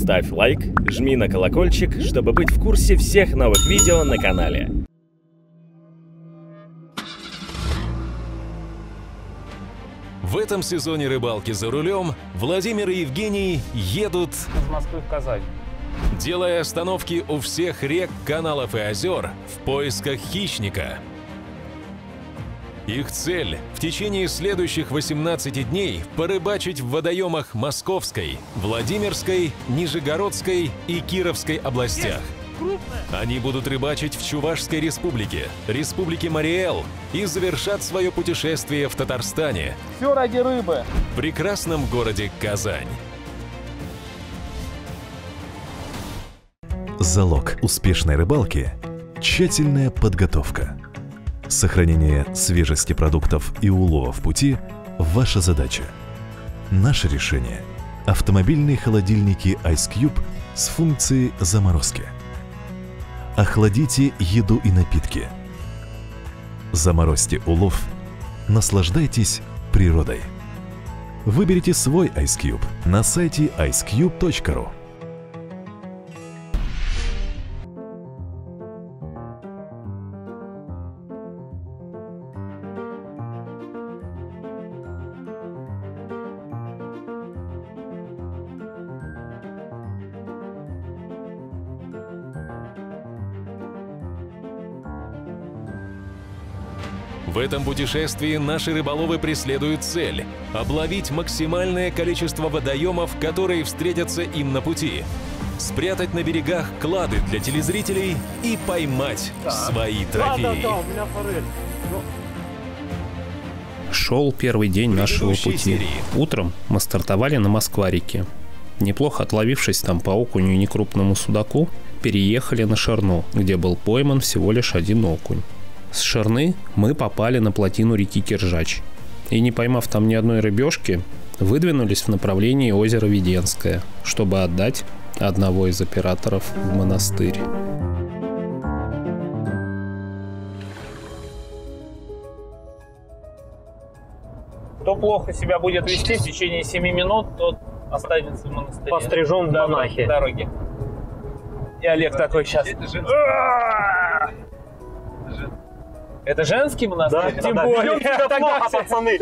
ставь лайк, жми на колокольчик, чтобы быть в курсе всех новых видео на канале. В этом сезоне «Рыбалки за рулем» Владимир и Евгений едут из Москвы в Казань, делая остановки у всех рек, каналов и озер в поисках хищника. Их цель – в течение следующих 18 дней порыбачить в водоемах Московской, Владимирской, Нижегородской и Кировской областях. Они будут рыбачить в Чувашской республике, республике Мариэл и завершат свое путешествие в Татарстане. Все ради рыбы. В прекрасном городе Казань. Залог успешной рыбалки – тщательная подготовка. Сохранение свежести продуктов и улова в пути – ваша задача. Наше решение – автомобильные холодильники Ice Cube с функцией заморозки. Охладите еду и напитки. Заморозьте улов. Наслаждайтесь природой. Выберите свой Ice Cube на сайте icecube.ru. В этом путешествии наши рыболовы преследуют цель – обловить максимальное количество водоемов, которые встретятся им на пути, спрятать на берегах клады для телезрителей и поймать свои трофеи. Шел первый день нашего пути. Утром мы стартовали на Москва-реке. Неплохо отловившись там по окуню и некрупному судаку, переехали на Шерну, где был пойман всего лишь один окунь. С Шерны мы попали на плотину реки Киржач и, не поймав там ни одной рыбешки, выдвинулись в направлении озера Введенское, чтобы отдать одного из операторов в монастырь. Кто плохо себя будет вести в течение 7 минут, тот останется в монастыре. Пострижен до монахи. Дороги. И Олег такой сейчас... Это женский монастырь? Да, тем более. Тогда все, пацаны.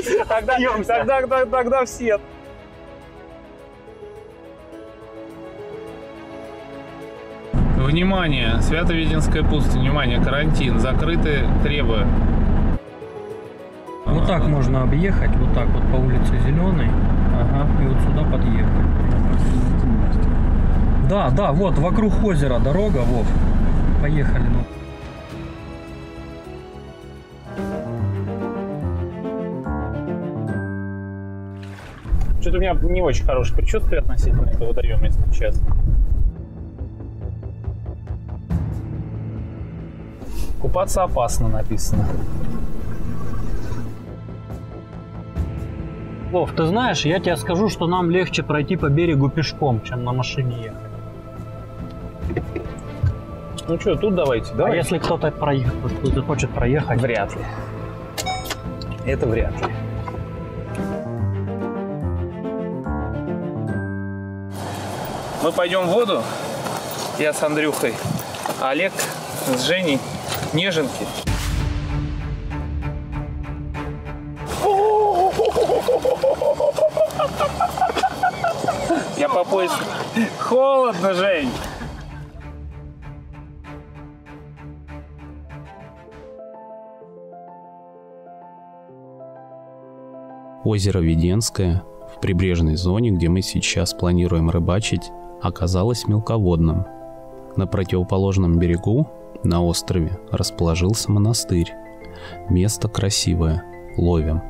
Тогда все. Внимание, Свято-Введенская пустынь. Внимание, карантин. Закрыты требы. Вот так можно объехать, вот так вот по улице Зеленой. Ага. И вот сюда подъехать. Да, да, вот вокруг озера дорога, вот. Поехали, ну. Что-то у меня не очень хорошее предчувствие относительно этого водоема, если честно. Купаться опасно, написано. Вов, ты знаешь, я тебе скажу, что нам легче пройти по берегу пешком, чем на машине ехать. Ну что, тут давайте. А если кто-то хочет проехать? Вряд ли. Это вряд ли. Мы пойдем в воду, я с Андрюхой, а Олег с Женей неженки. Я по пояс. Холодно, Жень. Озеро Введенское в прибрежной зоне, где мы сейчас планируем рыбачить, оказалось мелководным. На противоположном берегу, на острове, расположился монастырь. Место красивое. Ловим.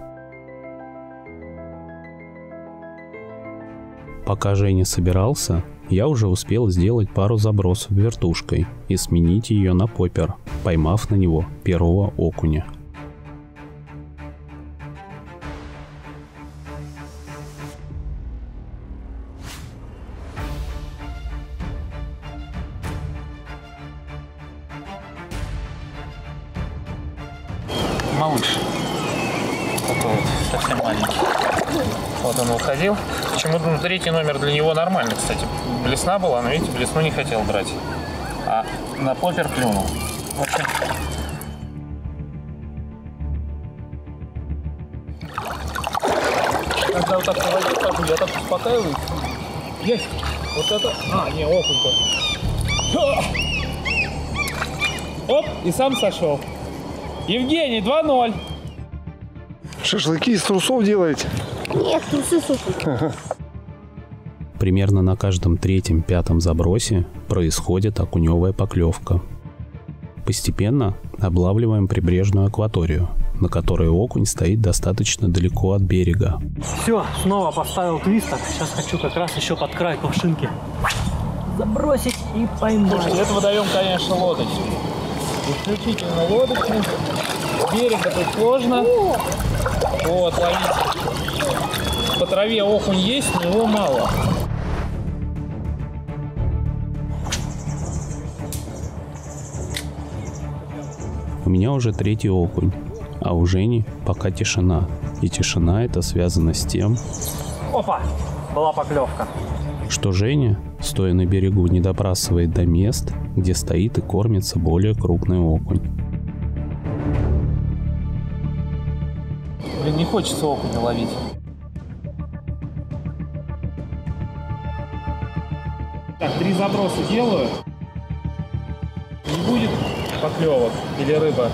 Пока Женя собирался, я уже успел сделать пару забросов вертушкой и сменить ее на поппер, поймав на него первого окуня. такой вот, совсем маленький. Вот он уходил. Почему-то на третий номер для него нормально, кстати. Блесна была, но, видите, блесну не хотел брать. А на поппер клюнул. В общем... Когда вот так проводит каплю, я так успокаиваюсь. Есть! Вот это... А, не, окунь-то. Оп, и сам сошел. Евгений, 2-0. Шашлыки из трусов делаете? Нет, трусы сушат. Примерно на каждом третьем-пятом забросе происходит окуневая поклевка. Постепенно облавливаем прибрежную акваторию, на которой окунь стоит достаточно далеко от берега. Все, снова поставил твисток. Сейчас хочу как раз еще под край кувшинки забросить и поймать. Для этого даем, конечно, лодочки. Исключительно лодочки. Берега тут сложно. Вот, ловить. По траве окунь есть, но его мало. У меня уже третий окунь. А у Жени пока тишина. И тишина это связано с тем... Опа! Была поклевка. Что Женя, стоя на берегу, не допрасывает до мест, где стоит и кормится более крупный окунь. Блин, не хочется окуня ловить. Так, 3 заброса делаю. Не будет поклевок или рыба.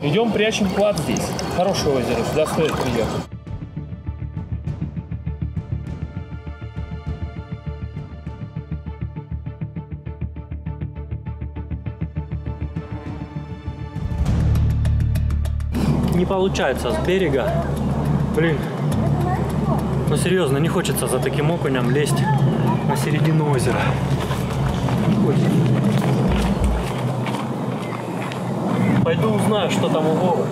Идем прячем клад здесь. Хорошее озеро, сюда стоит приехать. Не получается с берега. Блин. Ну серьезно, не хочется за таким окунем лезть на середину озера. Не хочется. Пойду узнаю, что там у Вовы.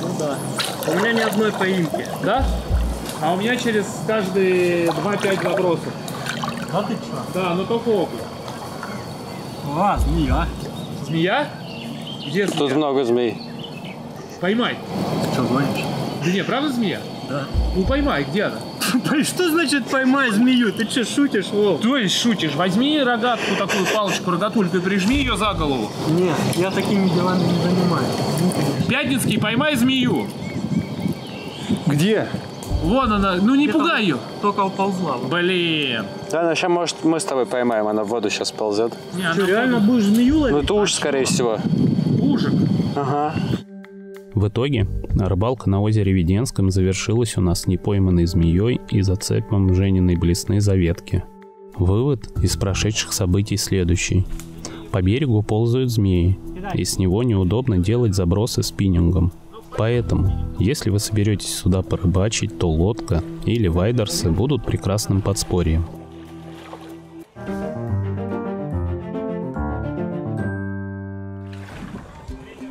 Ну да. У меня ни одной поимки. Да? А у меня через каждые 2-5 забросов. Да ты чё? Да, но только окунь. А, змея. Змея? Где змея? Тут много змей. Поймай. Ты чё, гонишь? Да не, правда змея? Да. Ну поймай, где она? Что значит поймай змею? Ты что, шутишь, Вов? То есть шутишь? Возьми рогатку, такую палочку, рогатульку и прижми ее за голову. Нет, я такими делами не занимаюсь. Пятницкий, поймай змею. Где? Вон она, ну не пугай ее. Только уползла. Блин. Да, она сейчас, может, мы с тобой поймаем, она в воду сейчас ползет. Не, она реально будешь змею ловить? Ну это уж, скорее всего. Ужик? Ага. В итоге рыбалка на озере Введенском завершилась у нас непойманной змеей и зацепом Жениной блесны за ветки. Вывод из прошедших событий следующий. По берегу ползают змеи, и с него неудобно делать забросы спиннингом. Поэтому, если вы соберетесь сюда порыбачить, то лодка или вайдерсы будут прекрасным подспорьем.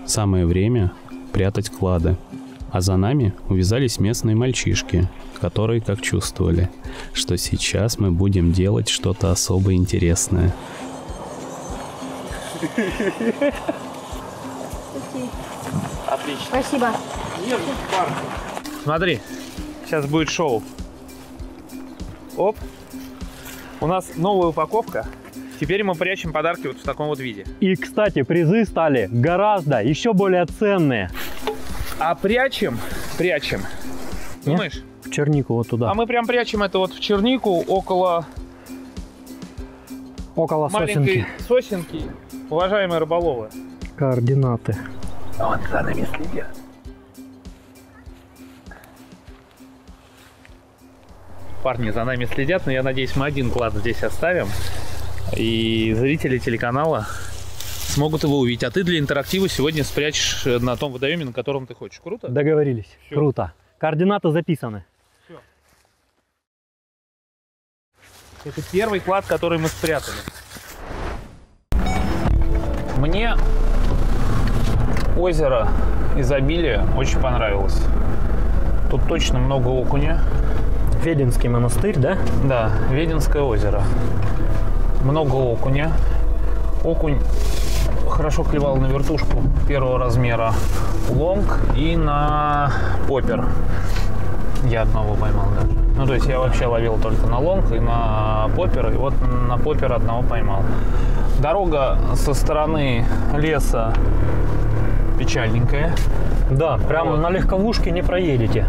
Самое время прятать клады. А за нами увязались местные мальчишки, которые как чувствовали, что сейчас мы будем делать что-то особо интересное. Отлично. Спасибо. Смотри, сейчас будет шоу. Оп. У нас новая упаковка. Теперь мы прячем подарки вот в таком вот виде. И, кстати, призы стали гораздо еще более ценные. А прячем. Думаешь? В чернику вот туда. А мы прям прячем это вот в чернику около маленькой сосенки. Уважаемые рыболовы. Координаты. А вот за нами следят. Парни за нами следят, но я надеюсь, мы один клад здесь оставим. И зрители телеканала смогут его увидеть. А ты для интерактива сегодня спрячешь на том водоеме, на котором ты хочешь. Круто? Договорились. Все. Круто. Координаты записаны. Все. Это первый клад, который мы спрятали. Мне озеро изобилия очень понравилось. Тут точно много окуня. Введенский монастырь, да? Да, Введенское озеро. Много окуня. Окунь хорошо клевал на вертушку первого размера лонг и на поппер. Я одного поймал даже. Ну, то есть я вообще ловил только на лонг и на поппер. И вот на поппер одного поймал. Дорога со стороны леса печальненькая. Да, прямо вот. На легковушке не проедете.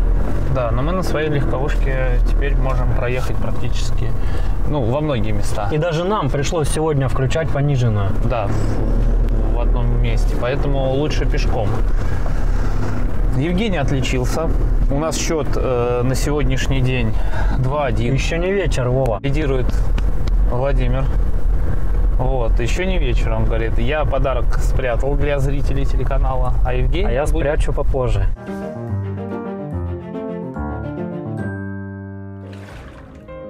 Да, но мы на своей легковушке теперь можем проехать практически, ну, во многие места. И даже нам пришлось сегодня включать пониженную. Да, в одном месте, поэтому лучше пешком. Евгений отличился. У нас счет на сегодняшний день 2-1. Еще не вечер, Вова. Лидирует Владимир. Вот, еще не вечер, он говорит. Я подарок спрятал для зрителей телеканала, а Евгений... А я спрячу попозже.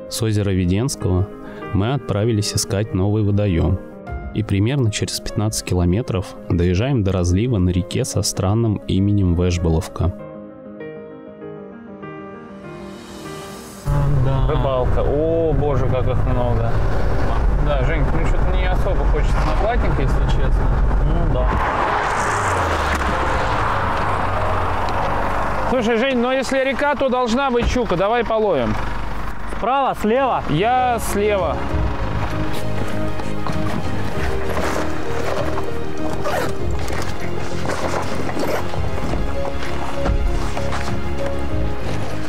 С озера Введенского мы отправились искать новый водоем. И примерно через 15 километров доезжаем до разлива на реке со странным именем Вежболовка. Да. Рыбалка. О, боже, как их много. Да, Женька, ну что-то не особо хочется на платника, если честно. Ну да. Слушай, Жень, но если река, то должна быть щука. Давай половим. Справа, слева? Я слева.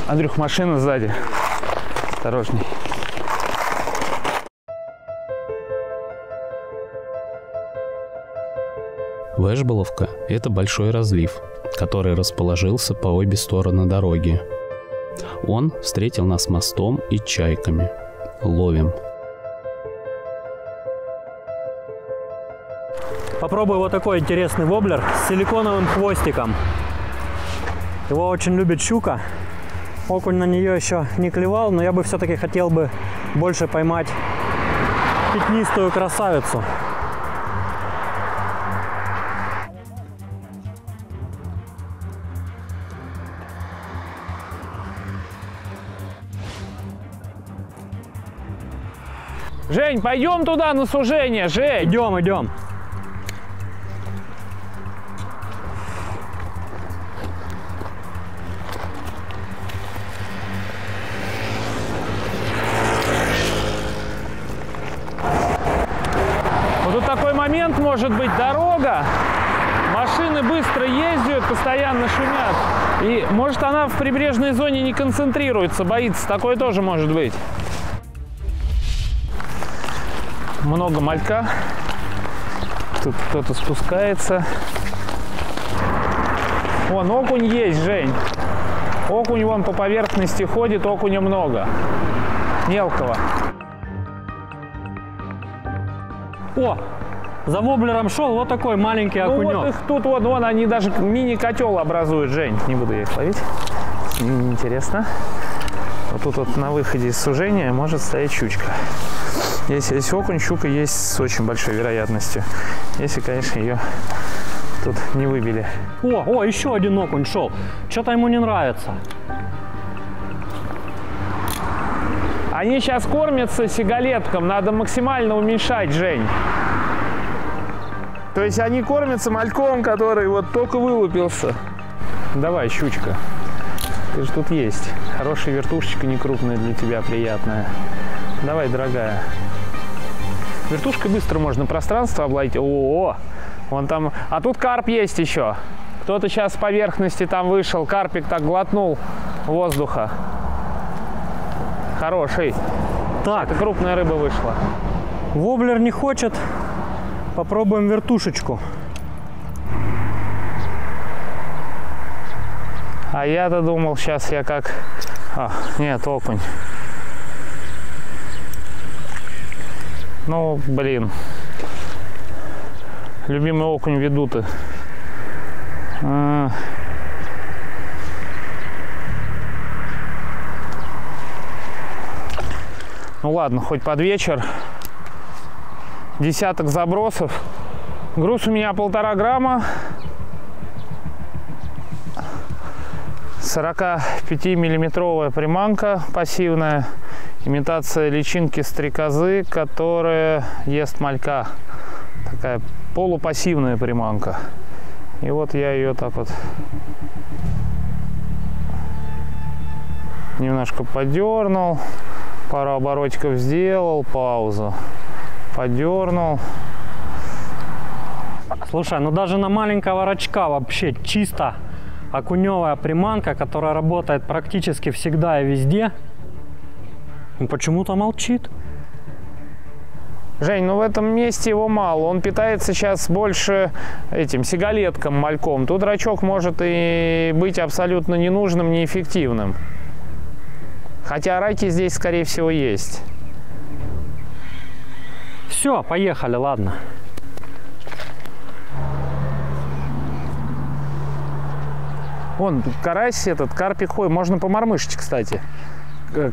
Андрюх, машина сзади. Осторожней. Вежболовка – это большой разлив, который расположился по обе стороны дороги. Он встретил нас мостом и чайками. Ловим. Попробую вот такой интересный воблер с силиконовым хвостиком. Его очень любит щука. Окунь на нее еще не клевал, но я бы все-таки хотел бы больше поймать пятнистую красавицу. Жень, пойдем туда на сужение, Жень! Идем, идем. Вот тут такой момент может быть, дорога, машины быстро ездят, постоянно шумят. И может она в прибрежной зоне не концентрируется, боится, такое тоже может быть. Много малька. Тут кто-то спускается. Вон окунь есть, Жень. Окунь вон по поверхности ходит, окуня много. Мелкого. О! За воблером шел вот такой маленький окунек. Ну вот их тут вот, вон они даже мини-котел образуют, Жень. Не буду я их ловить. Интересно. Вот тут вот на выходе из сужения может стоять щучка. Если есть окунь, щука есть с очень большой вероятностью. Если, конечно, ее тут не выбили. О, еще один окунь шел. Что-то ему не нравится. Они сейчас кормятся сигалетком. Надо максимально уменьшать, Жень. То есть они кормятся мальком, который вот только вылупился. Давай, щучка. Ты же тут есть. Хорошая вертушечка, не крупная для тебя, приятная. Давай, дорогая. Вертушкой быстро можно пространство обловить. О-о-о! Вон там. А тут карп есть еще. Кто-то сейчас с поверхности там вышел. Карпик так глотнул воздуха. Хороший. Так. Это крупная рыба вышла. Воблер не хочет. Попробуем вертушечку. А я-то думал, сейчас я как... А, нет, окунь. Ну, блин. Любимый окунь ведуты. Ну ладно, хоть под вечер. Десяток забросов. Груз у меня 1,5 грамма. 45-миллиметровая приманка пассивная. Имитация личинки стрекозы, которая ест малька. такая полупассивная приманка. И вот я ее так вот немножко подернул, пару оборотиков сделал, паузу, подернул. Слушай, ну даже на маленького рачка вообще чисто окуневая приманка, которая работает практически всегда и везде, почему-то молчит. Жень, ну в этом месте его мало. Он питается сейчас больше этим сигалетком, мальком. Тут рачок может и быть абсолютно ненужным, неэффективным. Хотя раки здесь, скорее всего, есть. Все, поехали, ладно. Вон, карась этот, карпик ходит. Можно помормышить, кстати.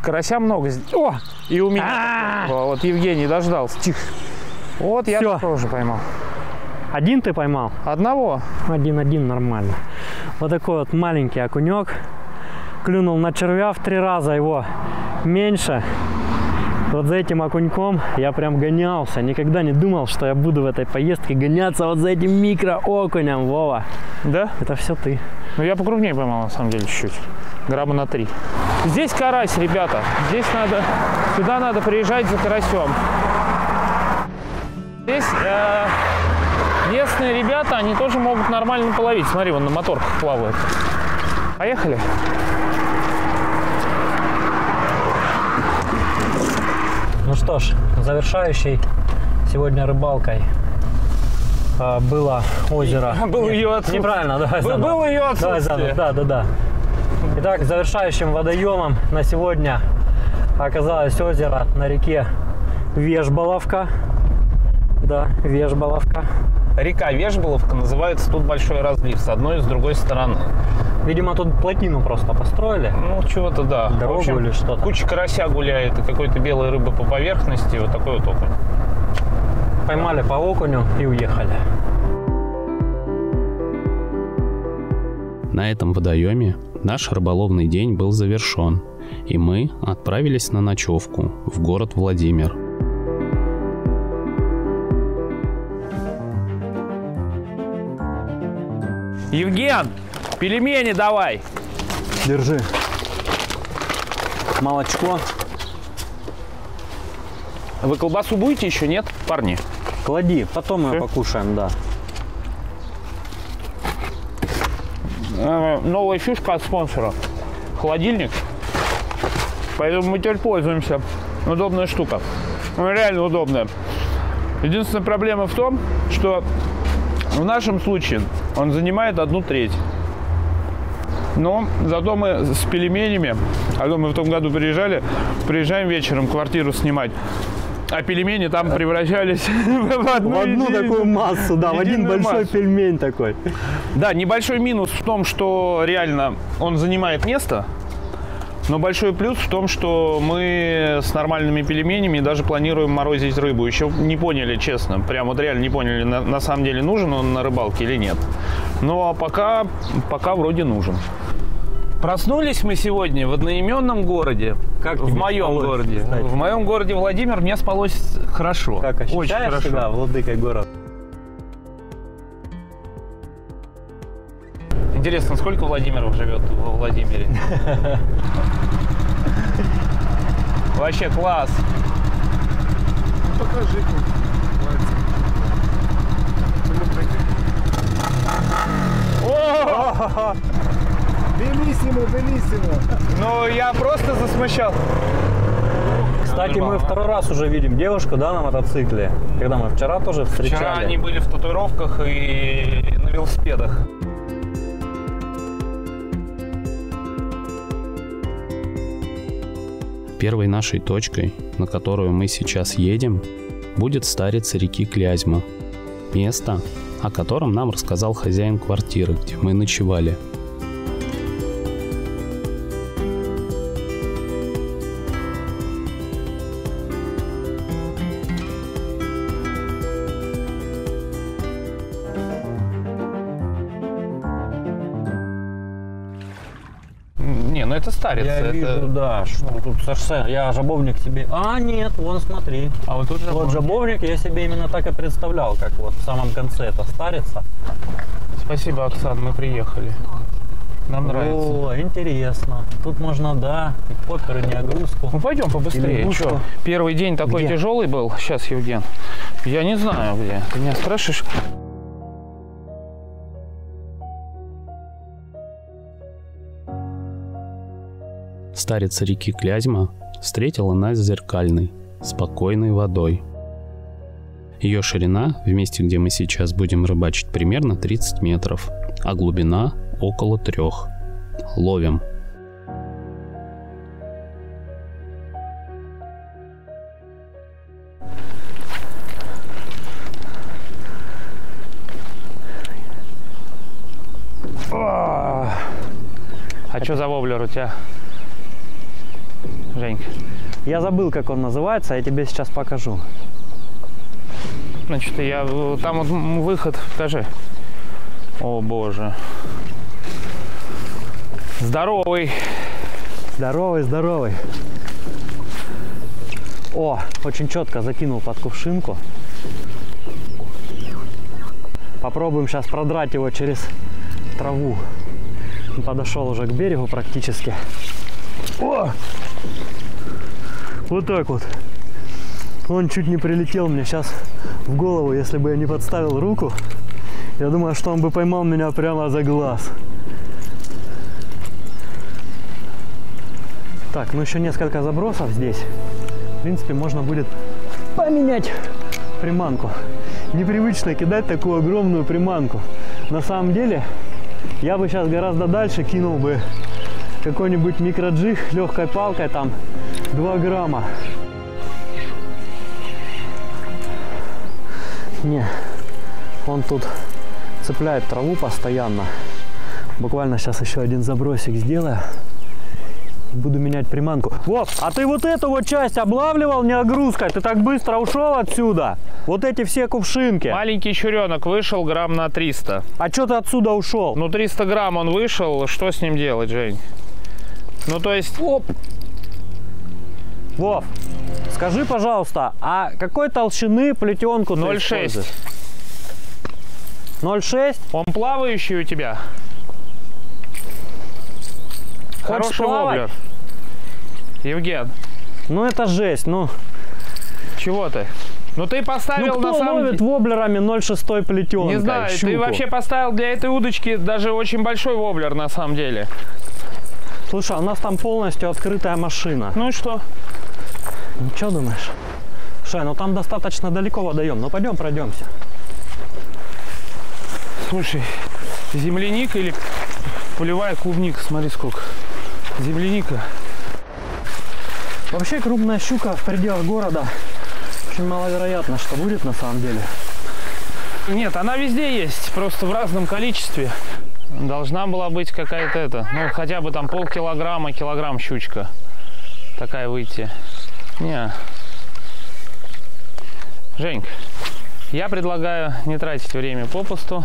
Карася много. О! И у меня. Вот Евгений дождался. Тихо. Вот я тоже поймал. Один ты поймал? Одного. Один-один, нормально. Вот такой вот маленький окунек. Клюнул на червя в 3 раза, его меньше. Вот за этим окуньком я прям гонялся. Никогда не думал, что я буду в этой поездке гоняться вот за этим микроокунем, Вова. Да? Это все ты. Ну я покрупнее поймал, на самом деле, чуть-чуть. Грамма на 3. Здесь карась, ребята. Здесь надо, сюда надо приезжать за карасем. Здесь местные ребята, они тоже могут нормально половить. Смотри, вон на моторках плавает. Поехали. Ну что ж, завершающей сегодня рыбалкой было озеро. Был ее отсутствие. Неправильно, давай заново. Было ее отсутствие. Да. Итак, завершающим водоемом на сегодня оказалось озеро на реке Вежболовка. Да, Вежболовка. Река Вежболовка называется, тут большой разлив с одной и с другой стороны. Видимо, тут плотину просто построили. Ну, чего-то, да. Дорогу, в общем, или что-то. Куча карася гуляет и какой-то белой рыбы по поверхности. Вот такой вот окунь. Поймали по окуню и уехали. На этом водоеме наш рыболовный день был завершен. И мы отправились на ночевку в город Владимир. Евген! Пельмени давай. Держи. Молочко. Вы колбасу будете еще, нет, парни? Клади, потом мы покушаем, да. Новая фишка от спонсора. Холодильник. Поэтому мы теперь пользуемся. Удобная штука. Реально удобная. Единственная проблема в том, что в нашем случае он занимает 1/3. Но зато мы с пельменями, а то мы в том году приезжаем вечером квартиру снимать, а пельмени там превращались в одну такую массу, да, в один большой пельмень такой. Да, небольшой минус в том, что реально он занимает место, но большой плюс в том, что мы с нормальными пельменями даже планируем морозить рыбу. Еще не поняли, честно, прям вот реально не поняли, на самом деле нужен он на рыбалке или нет. Ну а пока вроде нужен. Проснулись мы сегодня в одноименном городе, как в моем городе. Кстати. В моем городе Владимир мне спалось хорошо. Как ощущаешь себя, очень хорошо, владыкой города? Интересно, сколько Владимиров живет во Владимире? Вообще класс. Покажи. О! Белиссимо, белиссимо. Ну, я просто засмущал. Кстати, мы 2-й раз уже видим девушку, да, на мотоцикле, когда мы вчера тоже встречали. Вчера они были в татуировках и на велосипедах. Первой нашей точкой, на которую мы сейчас едем, будет старица реки Клязьма. Место, о котором нам рассказал хозяин квартиры, где мы ночевали. Не, но это старец. Я это... вижу, да. Что тут совершенно... Я жабовник тебе... А, нет, вон смотри. А вот тут жабовник. Вот жабовник я себе именно так и представлял, как вот в самом конце это старица. Спасибо, Оксан, мы приехали. Нам нравится. О, интересно. Тут можно, да, и покер, и неогрузку. Ну, пойдем побыстрее. Что? Первый день такой где? Тяжелый был. Сейчас, Евген. Я не знаю, где. Ты меня спрашиваешь? Старица реки Клязьма встретила нас зеркальной, спокойной водой. Ее ширина, в месте, где мы сейчас будем рыбачить, примерно 30 метров, а глубина около 3. Ловим. А что за воблер у тебя? Женька. Я забыл, как он называется, я тебе сейчас покажу. Значит, я там вот выход, даже. О боже. Здоровый. Здоровый, здоровый. О, очень четко закинул под кувшинку. Попробуем сейчас продрать его через траву. Он подошел уже к берегу практически. О! Вот так вот. Он чуть не прилетел мне сейчас в голову, если бы я не подставил руку. Я думаю, что он бы поймал меня прямо за глаз. Так, ну еще несколько забросов здесь. В принципе, можно будет поменять приманку. Непривычно кидать такую огромную приманку. На самом деле, я бы сейчас гораздо дальше кинул бы какой-нибудь микроджиг легкой палкой, там 2 грамма. Не, он тут цепляет траву постоянно. Буквально сейчас еще один забросик сделаю. Буду менять приманку. Вот, а ты вот эту вот часть облавливал не огрузкой? Ты так быстро ушел отсюда? Вот эти все кувшинки. Маленький чуренок вышел грамм на 300. А что ты отсюда ушел? Ну 300 грамм он вышел, что с ним делать, Жень? Ну то есть... Оп. Вов, скажи, пожалуйста, а какой толщины плетенку 0,6. 0,6? Он плавающий у тебя? Хочешь хороший воблер. Евген. Ну это жесть, ну. Чего ты? Ну ты поставил, ну, кто на самом ловит воблерами 0,6 плетенка? Не знаю, щуку. Ты вообще поставил для этой удочки даже очень большой воблер на самом деле. Слушай, у нас там полностью открытая машина. Ну и что? Ну что думаешь? Слушай, ну там достаточно далеко водоем. Ну пойдем пройдемся. Слушай, земляника или... Полевая клубника, смотри сколько. Земляника. Вообще крупная щука в пределах города. Очень маловероятно, что будет на самом деле. Нет, она везде есть, просто в разном количестве. Должна была быть какая-то это, ну хотя бы там полкилограмма, килограмм щучка. Такая выйти. Не. Женька, я предлагаю не тратить время попусту.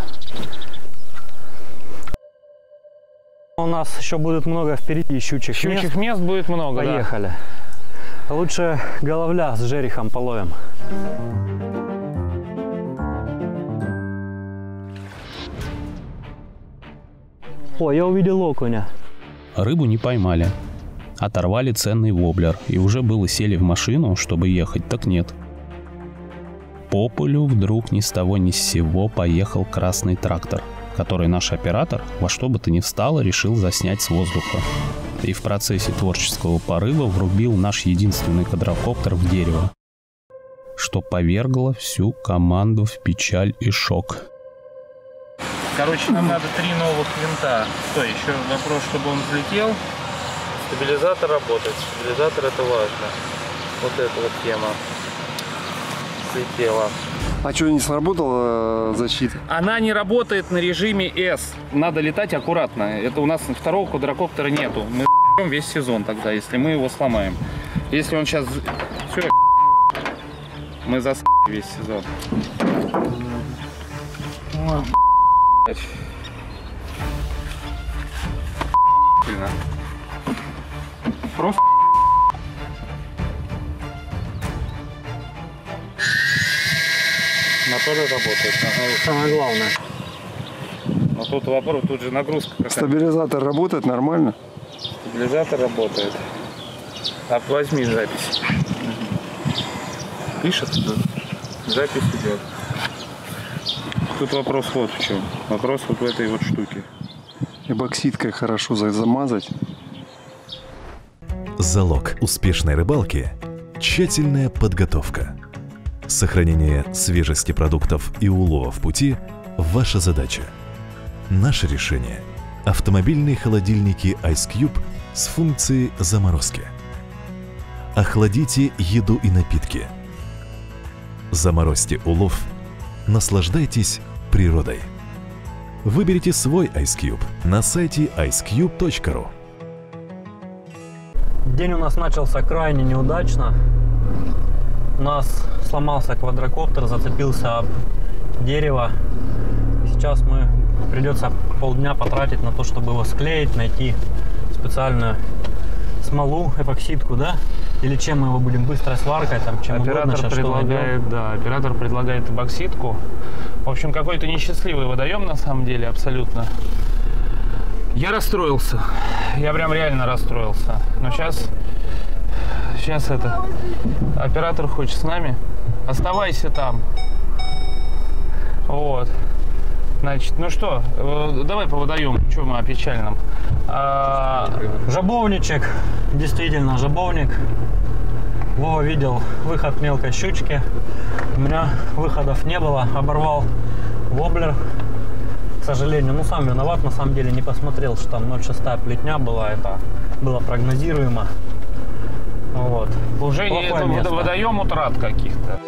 У нас еще будет много впереди щучих мест. Мест будет много. Поехали. Да. Лучше головля с жерехом половим. О, я увидел окуня. Рыбу не поймали. Оторвали ценный воблер. И уже было сели в машину, чтобы ехать, так нет. По полю вдруг ни с того ни с сего поехал красный трактор, который наш оператор во что бы то ни стало решил заснять с воздуха. И в процессе творческого порыва врубил наш единственный квадрокоптер в дерево, что повергло всю команду в печаль и шок. Короче, нам надо 3 новых винта. Что, еще вопрос, чтобы он взлетел. Стабилизатор работает. Стабилизатор — это важно. Вот эта вот тема. Слетела. А что, не сработала защита? Она не работает на режиме S. Надо летать аккуратно. Это у нас второго квадрокоптера нету. Мы весь сезон тогда, если мы его сломаем. Если он сейчас... Все, мы за весь сезон. моторы работают, самое главное. Но тут вопрос, тут же нагрузка какая-то. Стабилизатор работает нормально? Стабилизатор работает. А возьми запись. Пишет, запись идет. Тут вопрос вот в чем. Вопрос вот в этой вот штуке. Эбоксидкой хорошо замазать. Залог успешной рыбалки – тщательная подготовка. Сохранение свежести продуктов и улова в пути – ваша задача. Наше решение – автомобильные холодильники Ice Cube с функцией заморозки. Охладите еду и напитки. Заморозьте улов. Наслаждайтесь природой. Выберите свой Ice Cube на сайте icecube.ru. День у нас начался крайне неудачно. У нас сломался квадрокоптер, зацепился об дерево. Сейчас мы придется полдня потратить на то, чтобы его склеить, найти специальную смолу, эпоксидку, да? Или чем мы его будем, быстрой сваркой, там, чем оператор угодно, предлагает, да, оператор предлагает эпоксидку. В общем, какой-то несчастливый водоем, на самом деле, абсолютно. Я расстроился. Я прям реально расстроился. Но сейчас это... Оператор хочет с нами. Оставайся там. Вот. Значит, ну что, давай по водоему, что мы о печальном. Жабовничек, действительно, жабовник. Вова видел выход мелкой щучки. У меня выходов не было, оборвал воблер, к сожалению. Ну, сам виноват, на самом деле, не посмотрел, что там 0,6 плетня была, это было прогнозируемо. Вот. Уже водоем утрат каких-то.